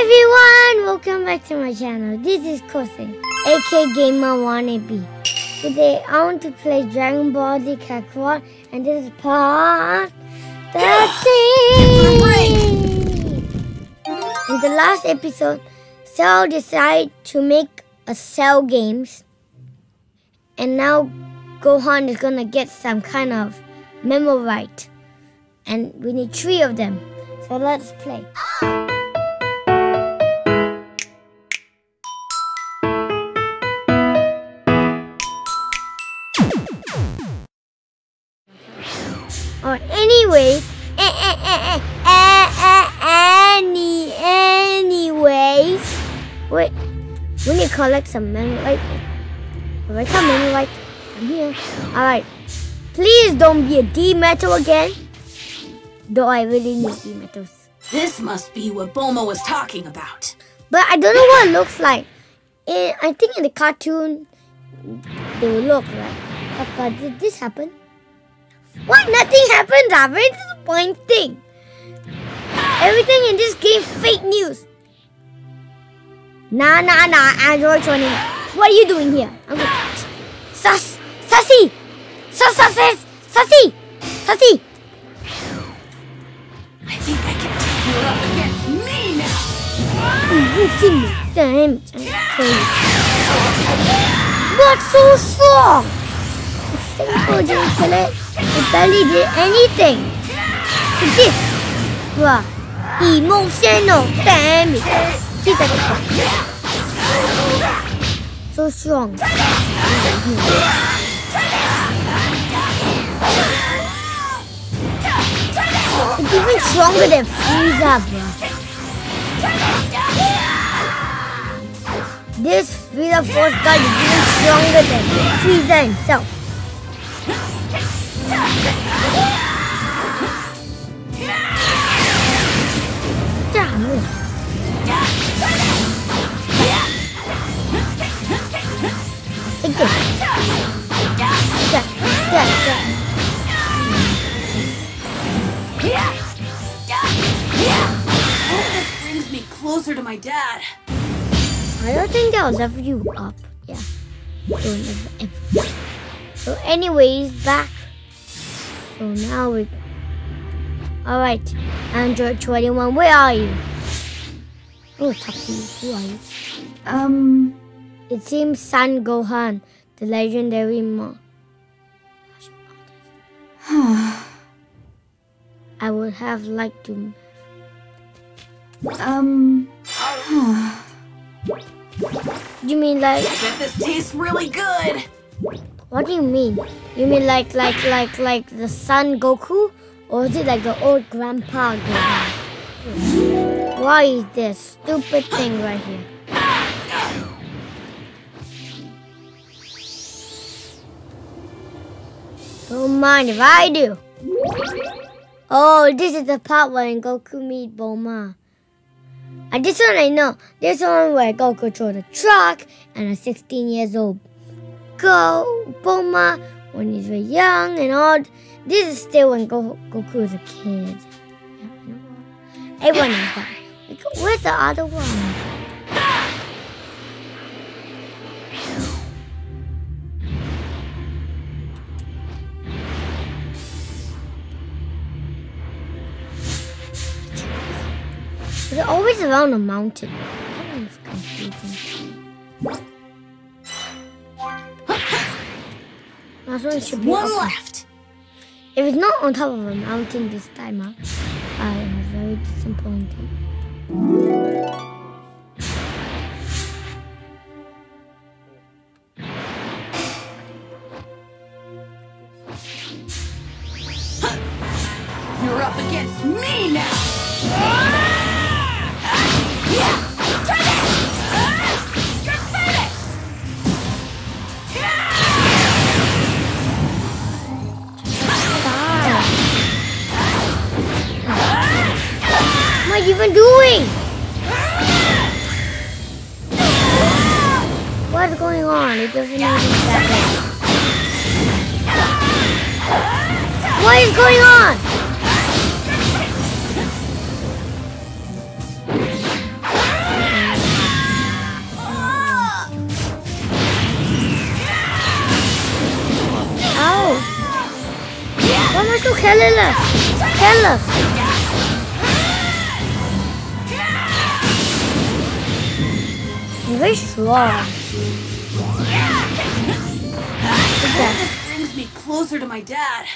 everyone, welcome back to my channel. This is Kosei, aka Gamer Wannabe. Today I want to play Dragon Ball Z Kakarot, and this is part 13. In the last episode, Cell decided to make a Cell Games, and now Gohan is gonna get some kind of memo right, and we need 3 of them. So let's play. Anyways, wait, we need to collect some Namekian. Have I got Namekian? I'm here. Alright, please don't be a D-metal again. Though I really need D-metals. This must be what Bulma was talking about. But I don't know what it looks like. I think in the cartoon, they will look like. Papa, did this happen? What? Nothing happened? That's very disappointing. Everything in this game fake news. Nah, Android 20. What are you doing here? I'm going to... Sassy! I think I can take you up against me now. You've seen me. Damn it. What's so strong? Simple didn't kill it. It barely did anything. This. Wow. Emotional. Damn it. He's like a fuck. So strong. It's even stronger than Frieza, bro. This Frieza Force guard is even stronger than Frieza himself. This brings me closer to my dad. I don't think that was ever you up. Yeah. So anyways, back. So now we... Alright, Android 21, where are you? Oh, talk to you. Who are you? It seems Son Gohan, the legendary monk. I would have liked to... You mean like... I bet this tastes really good! What do you mean? You mean like the Son Goku? Or is it like the old grandpa Gohan? Why is this stupid thing right here? Don't mind if I do. Oh, this is the part when Goku meets Bulma. And this one I know. This one where Goku throws a truck and a 16-year-old girl, Bulma, when he's very young and old. This is still when Goku was a kid. Yeah, everyone is that. Like, where's the other one? They're always around a mountain. That one's confusing. Last one should be one left. If it's not on top of a mountain this time, huh? I am very disappointed. You're up against me now. What are you even doing? What's going on? It doesn't even happen. What is going on? killing us! Kill us! He's very strong. This brings me closer to my dad.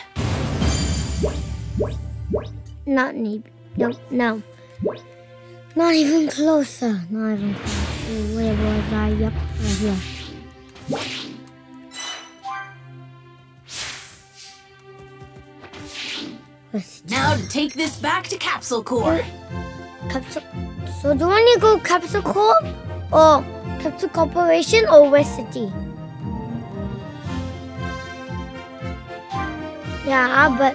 Not even. No, no. Not even closer. Not even closer. Where was I? Yep, right here. Now to take this back to Capsule Corp. Capsule. So do I need to go Capsule Corp or Capsule Corporation or West City? Yeah, but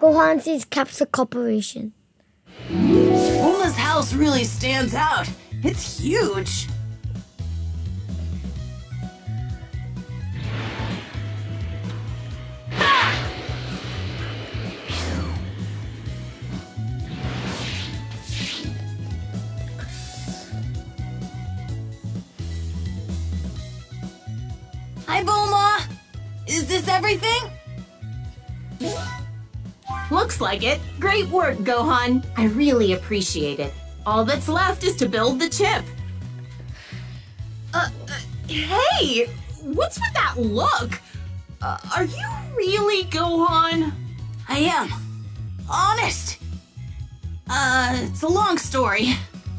Gohan sees Capsule Corporation. Bulma's house really stands out. It's huge. Hi, Bulma! Is this everything? Looks like it. Great work, Gohan. I really appreciate it. All that's left is to build the chip. Hey! What's with that look? Are you really Gohan? I am. Honest. It's a long story.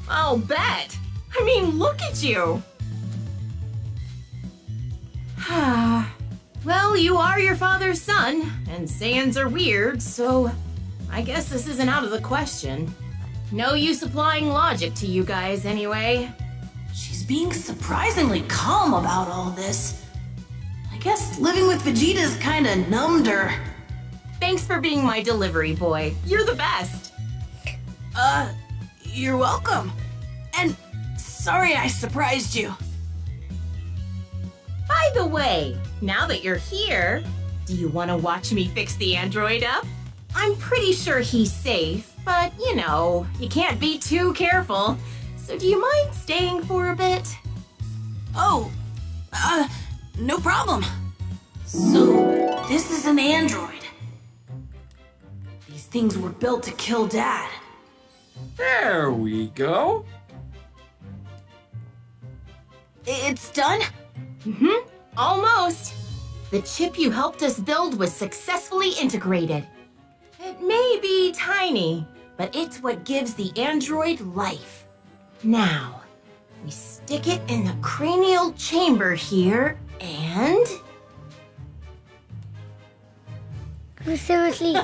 I'll bet. I mean, look at you. Well, you are your father's son, and Saiyans are weird, so I guess this isn't out of the question. No use applying logic to you guys, anyway. She's being surprisingly calm about all this. I guess living with Vegeta's kinda numbed her. Thanks for being my delivery boy. You're the best. You're welcome. And sorry I surprised you. By the way, now that you're here, do you want to watch me fix the android up? I'm pretty sure he's safe, but you know, you can't be too careful. So do you mind staying for a bit? Oh, no problem. So, this is an android. These things were built to kill Dad. There we go. It's done? Mm-hmm. Almost. The chip you helped us build was successfully integrated. It may be tiny, but it's what gives the android life. Now, we stick it in the cranial chamber here, and... Oh, seriously.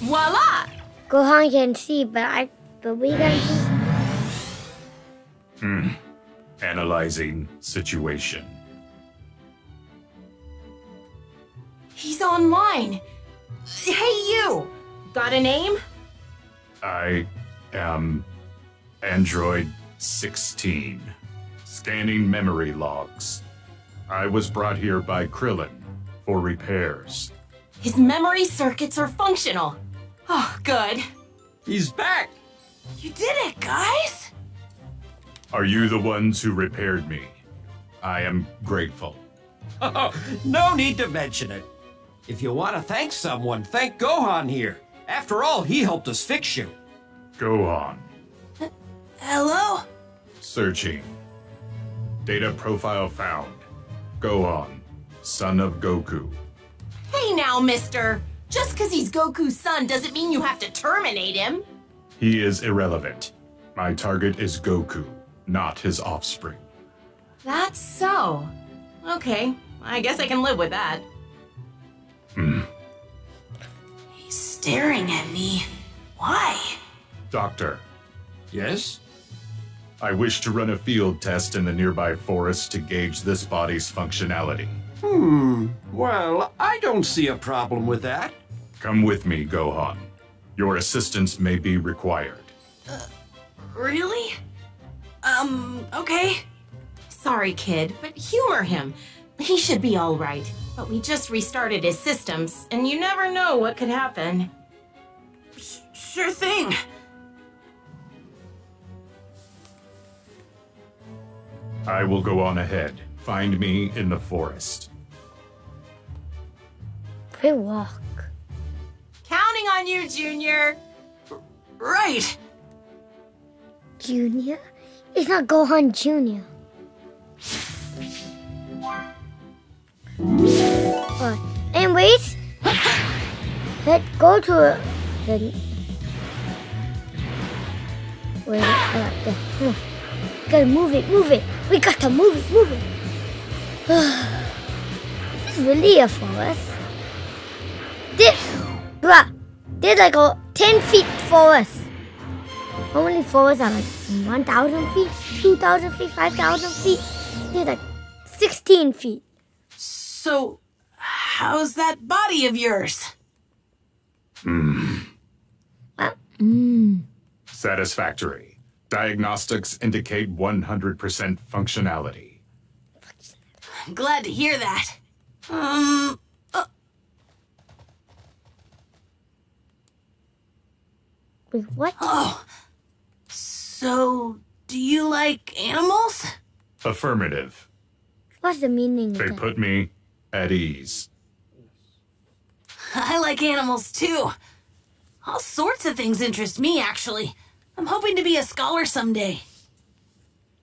Voila! Gohan can see, but we can see. Analyzing situation. He's online. Hey, you! Got a name? I am Android 16. Scanning memory logs. I was brought here by Krillin for repairs. His memory circuits are functional. Oh, good. He's back! You did it, guys! Are you the ones who repaired me? I am grateful. Oh, no need to mention it. If you want to thank someone, thank Gohan here. After all, he helped us fix you. Gohan. Hello? Searching. Data profile found. Gohan, son of Goku. Hey now, mister. Just because he's Goku's son doesn't mean you have to terminate him. He is irrelevant. My target is Goku, not his offspring. That's so. Okay, I guess I can live with that. He's staring at me. Why? Doctor. Yes? I wish to run a field test in the nearby forest to gauge this body's functionality. Well, I don't see a problem with that. Come with me, Gohan. Your assistance may be required. Really? Okay. Sorry, kid, but humor him. He should be all right. But we just restarted his systems, and you never know what could happen. Sure thing. I will go on ahead. Find me in the forest. Good walk. Counting. on you, Junior. Right. Junior? It's not Gohan Junior. Anyways, let's go to the... Wait, gotta move it, move it. We gotta move it, move it. This is really a forest. There's like a 10 feet forest. How many forests are like 1,000 feet, 2,000 feet, 5,000 feet? There's like 16 feet. So, how's that body of yours? Satisfactory. Diagnostics indicate 100% functionality. Glad to hear that. Wait, what? Oh, so do you like animals? Affirmative. What's the meaning of that? They put me at ease. I like animals too. All sorts of things interest me, actually. I'm hoping to be a scholar someday.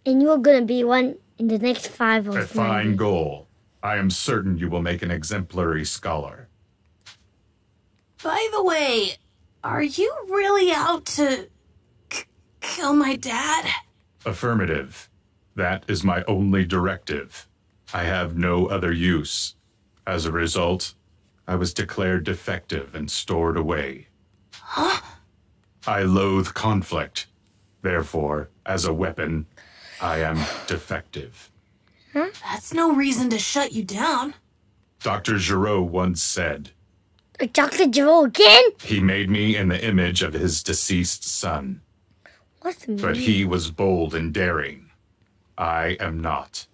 And you're gonna be one in the next 5 or 9. A fine goal. I am certain you will make an exemplary scholar. By the way, are you really out to kill my dad? Affirmative. That is my only directive. I have no other use. As a result, I was declared defective and stored away. Huh? I loathe conflict. Therefore, as a weapon, I am defective. Huh? That's no reason to shut you down. Doctor Giraud once said... Doctor Giraud again? He made me in the image of his deceased son. What's the meaning? But he was bold and daring. I am not.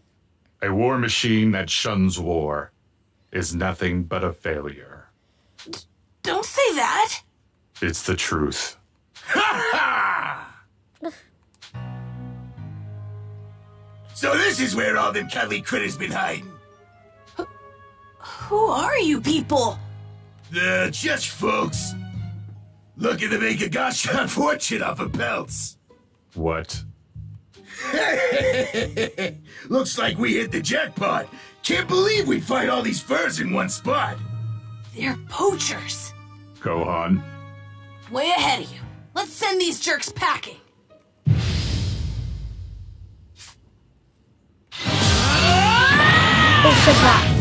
A war machine that shuns war is nothing but a failure. Don't say that! It's the truth. Ha ha! So this is where all them cuddly critters been hiding. Who are you people? They're just folks. Looking to make a gosh darn fortune off of pelts. What? Looks like we hit the jackpot. Can't believe we find all these furs in one spot. They're poachers. Gohan. Way ahead of you. Let's send these jerks packing. Oh, surprise!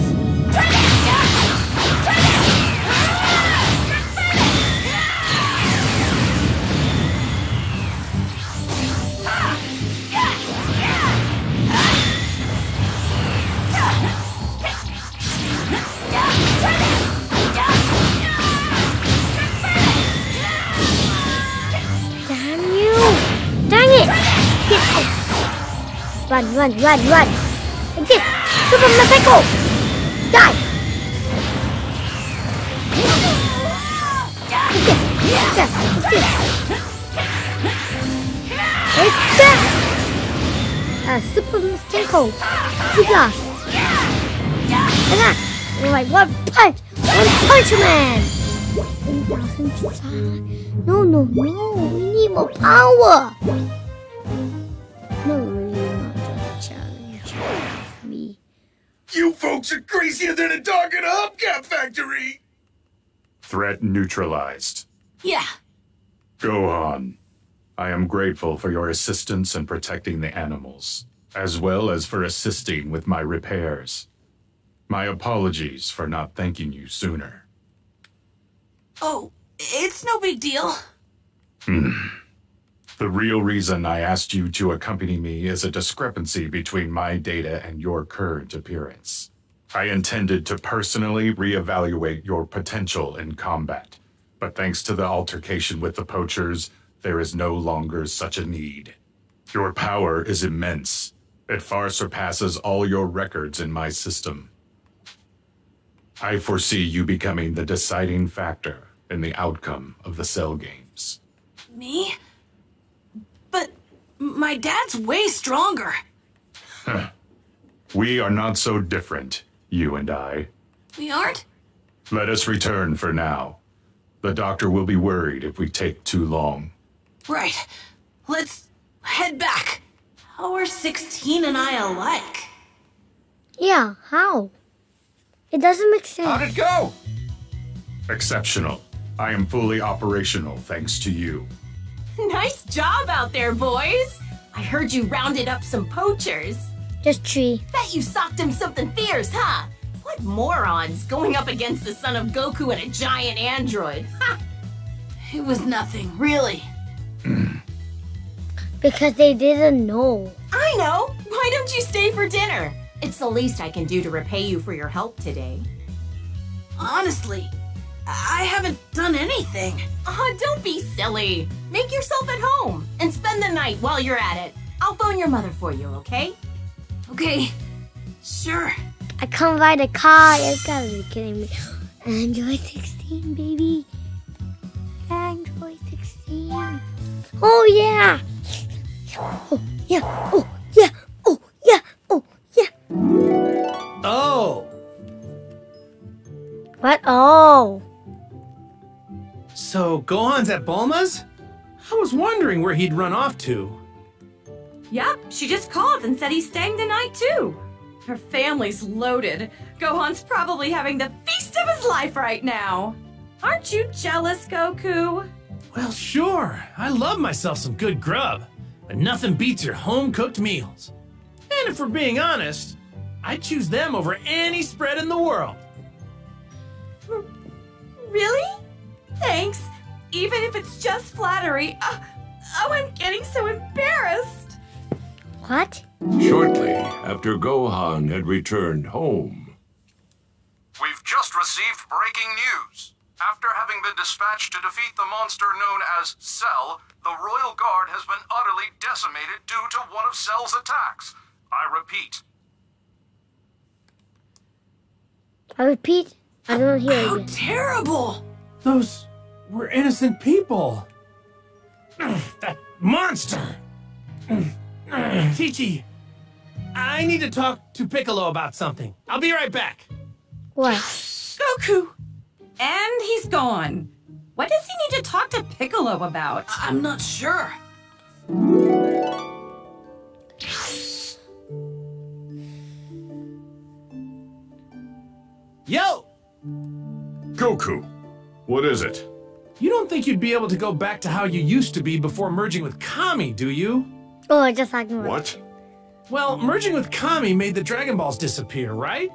Damn you! Dang it! Get out! Run, run, run, run! Like this! Super Mepeko! Die! It's that! Super Mepeko! Two glass! And that! Alright, one punch! One punch man! No, no, no! We need more power! No, really not a challenge. You folks are crazier than a dog in a hubcap factory! Threat neutralized. Yeah. Gohan, I am grateful for your assistance in protecting the animals, as well as for assisting with my repairs. My apologies for not thanking you sooner. Oh, it's no big deal. The real reason I asked you to accompany me is a discrepancy between my data and your current appearance. I intended to personally reevaluate your potential in combat, but thanks to the altercation with the poachers, there is no longer such a need. Your power is immense. It far surpasses all your records in my system. I foresee you becoming the deciding factor in the outcome of the Cell Games. Me? My dad's way stronger. Huh. We are not so different, you and I. We aren't? Let us return for now. The doctor will be worried if we take too long. Right. Let's head back. How are 16 and I alike? Yeah, how? It doesn't make sense. How'd it go? Exceptional. I am fully operational thanks to you. Nice job out there, boys. I heard you rounded up some poachers. Just three. Bet you socked him something fierce, huh? What morons going up against the son of Goku and a giant android? Ha! It was nothing, really. Because they didn't know. I know. Why don't you stay for dinner? It's the least I can do to repay you for your help today. Honestly, I haven't done anything. Oh, don't be silly. Make yourself at home and spend the night while you're at it. I'll phone your mother for you, okay? Okay, sure. I can't ride a car. You gotta be kidding me. Android 16, baby. Android 16. Oh yeah. Oh yeah. Oh yeah. Oh yeah. Oh yeah. Oh. What? Oh. So Gohan's at Bulma's? I was wondering where he'd run off to. Yep, she just called and said he's staying the night too. Her family's loaded. Gohan's probably having the feast of his life right now. Aren't you jealous, Goku? Well, sure. I love myself some good grub, but nothing beats your home-cooked meals. And if we're being honest, I'd choose them over any spread in the world. Really? Thanks. Even if it's just flattery. Oh, I'm getting so embarrassed. What? Shortly after Gohan had returned home. We've just received breaking news. After having been dispatched to defeat the monster known as Cell, the Royal Guard has been utterly decimated due to one of Cell's attacks. I repeat. I don't hear you. How terrible! Those were innocent people. That monster! Chi Chi, I need to talk to Piccolo about something. I'll be right back. What? Goku! And he's gone. What does he need to talk to Piccolo about? I'm not sure. Yo! Goku, what is it? You don't think you'd be able to go back to how you used to be before merging with Kami, do you? Oh, just like what? Well, merging with Kami made the Dragon Balls disappear, right?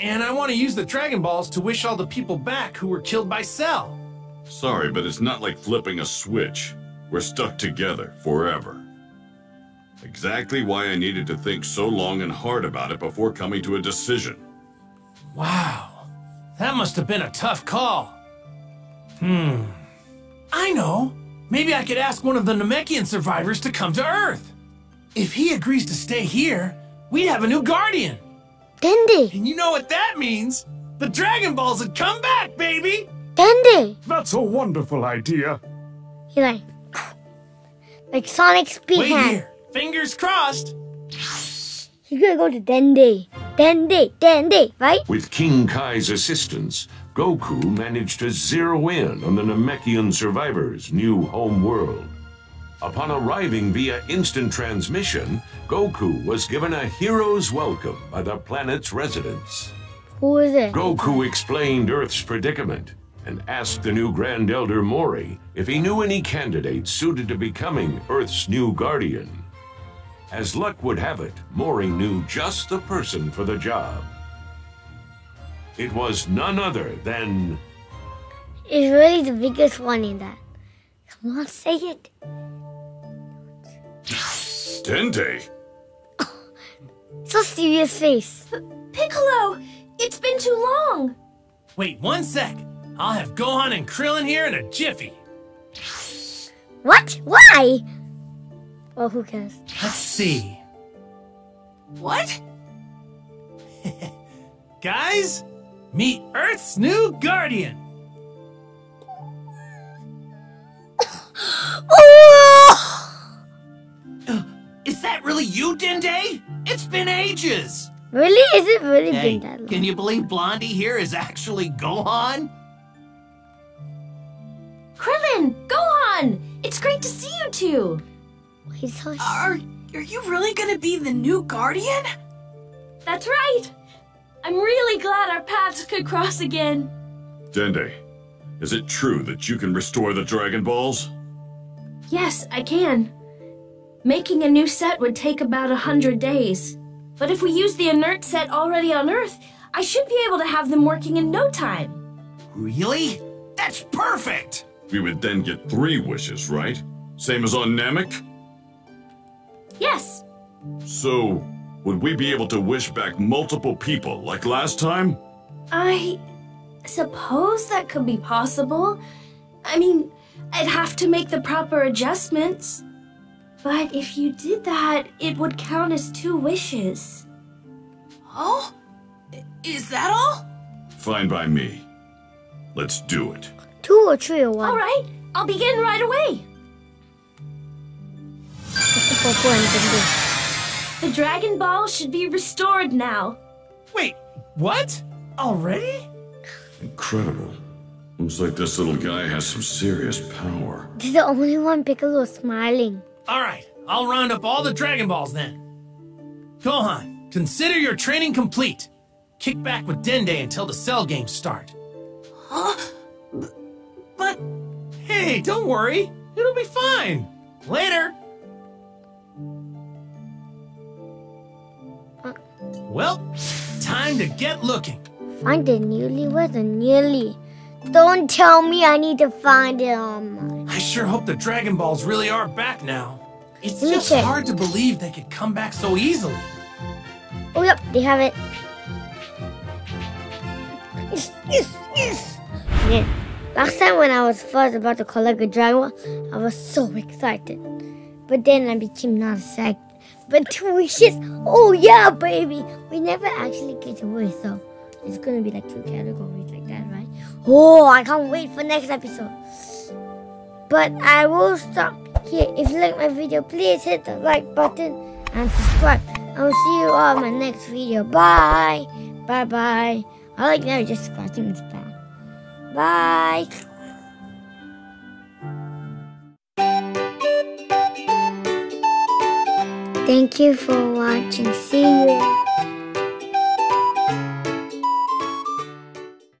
And I want to use the Dragon Balls to wish all the people back who were killed by Cell. Sorry, but it's not like flipping a switch. We're stuck together forever. Exactly why I needed to think so long and hard about it before coming to a decision. Wow. That must have been a tough call. I know. Maybe I could ask one of the Namekian survivors to come to Earth. If he agrees to stay here, we'd have a new guardian. Dende. And you know what that means? The Dragon Balls would come back, baby! Dende. That's a wonderful idea. He's like Sonic Speedhand. Wait here. Fingers crossed. You're gonna go to Dende. Dende. Dende, right? With King Kai's assistance, Goku managed to zero in on the Namekian survivors' new home world. Upon arriving via instant transmission, Goku was given a hero's welcome by the planet's residents. Who is it? Goku explained Earth's predicament and asked the new Grand Elder Mori if he knew any candidates suited to becoming Earth's new guardian. As luck would have it, Mori knew just the person for the job. It was none other than... It's really the biggest one in that. Come on, say it. Dende? Oh, so serious face. Piccolo, it's been too long. Wait one sec. I'll have Gohan and Krillin here in a jiffy. What? Why? Oh, who cares? Let's see. What? Guys? Meet Earth's new guardian! Is that really you, Dende? It's been ages! Really? Is it really been that long? Can you believe Blondie here is actually Gohan? Krillin! Gohan! It's great to see you two! Are you really gonna be the new guardian? That's right! I'm really glad our paths could cross again. Dende, is it true that you can restore the Dragon Balls? Yes, I can. Making a new set would take about 100 days. But if we use the inert set already on Earth, I should be able to have them working in no time. Really? That's perfect! We would then get 3 wishes, right? Same as on Namek? Yes. So, would we be able to wish back multiple people like last time? I suppose that could be possible. I mean, I'd have to make the proper adjustments. But if you did that, it would count as 2 wishes. Oh? Is that all? Fine by me. Let's do it. 2 or 3 or 1. All right, I'll begin right away. The Dragon Ball should be restored now. Wait, what? Already? Incredible. Looks like this little guy has some serious power. This is the only one Piccolo smiling. All right, I'll round up all the Dragon Balls then. Gohan, consider your training complete. Kick back with Dende until the Cell Games start. Huh? But... Hey, don't worry. It'll be fine. Later. Well, time to get looking. Find the newlyweds or nearly. Don't tell me I need to find it on my... I sure hope the Dragon Balls really are back now. It's just hard to believe they could come back so easily. Oh, yep, they have it. Yes! Yeah. Last time when I was first about to collect a Dragon Ball, I was so excited. But then I became not excited. But 2 wishes, oh yeah, baby! We never actually get a wish, so it's gonna be like 2 categories like that, right? Oh, I can't wait for next episode. But I will stop here. If you like my video, please hit the like button and subscribe. I will see you all in my next video. Bye! Bye-bye. I like now just scratching his back. Bye! Thank you for watching. See you.